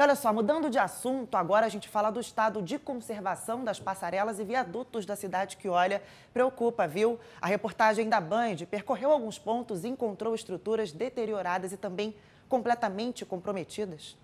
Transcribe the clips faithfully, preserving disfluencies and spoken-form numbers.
E olha só, mudando de assunto, agora a gente fala do estado de conservação das passarelas e viadutos da cidade que, olha, preocupa, viu? A reportagem da Band percorreu alguns pontos e encontrou estruturas deterioradas e também completamente comprometidas.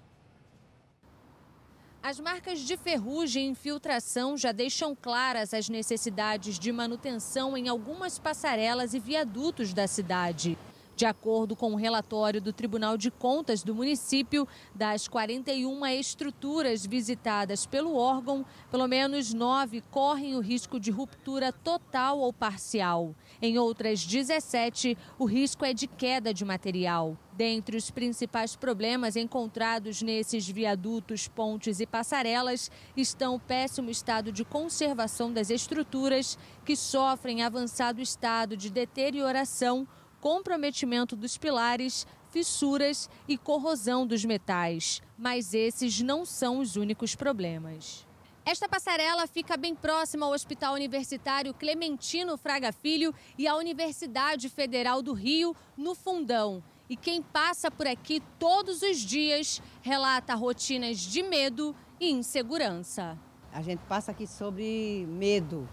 As marcas de ferrugem e infiltração já deixam claras as necessidades de manutenção em algumas passarelas e viadutos da cidade. De acordo com o relatório do Tribunal de Contas do município, das quarenta e uma estruturas visitadas pelo órgão, pelo menos nove correm o risco de ruptura total ou parcial. Em outras dezessete, o risco é de queda de material. Dentre os principais problemas encontrados nesses viadutos, pontes e passarelas estão o péssimo estado de conservação das estruturas, que sofrem avançado estado de deterioração, comprometimento dos pilares, fissuras e corrosão dos metais. Mas esses não são os únicos problemas. Esta passarela fica bem próxima ao Hospital Universitário Clementino Fraga Filho e à Universidade Federal do Rio, no Fundão. E quem passa por aqui todos os dias relata rotinas de medo e insegurança. A gente passa aqui sobre medo.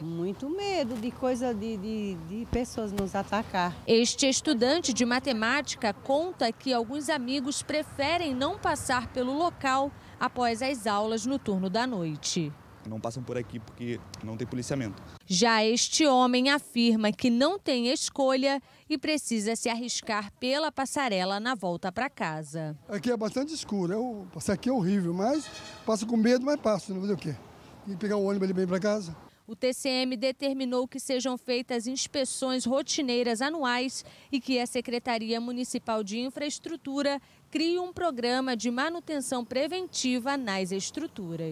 Muito medo de coisa de, de, de pessoas nos atacar. Este estudante de matemática conta que alguns amigos preferem não passar pelo local após as aulas no turno da noite. Não passam por aqui porque não tem policiamento. Já este homem afirma que não tem escolha e precisa se arriscar pela passarela na volta para casa. Aqui é bastante escuro, eu, passar aqui é horrível, mas passo com medo, mas passo, não vou fazer o quê? E pegar o ônibus ali bem para casa. O T C M determinou que sejam feitas inspeções rotineiras anuais e que a Secretaria Municipal de Infraestrutura crie um programa de manutenção preventiva nas estruturas.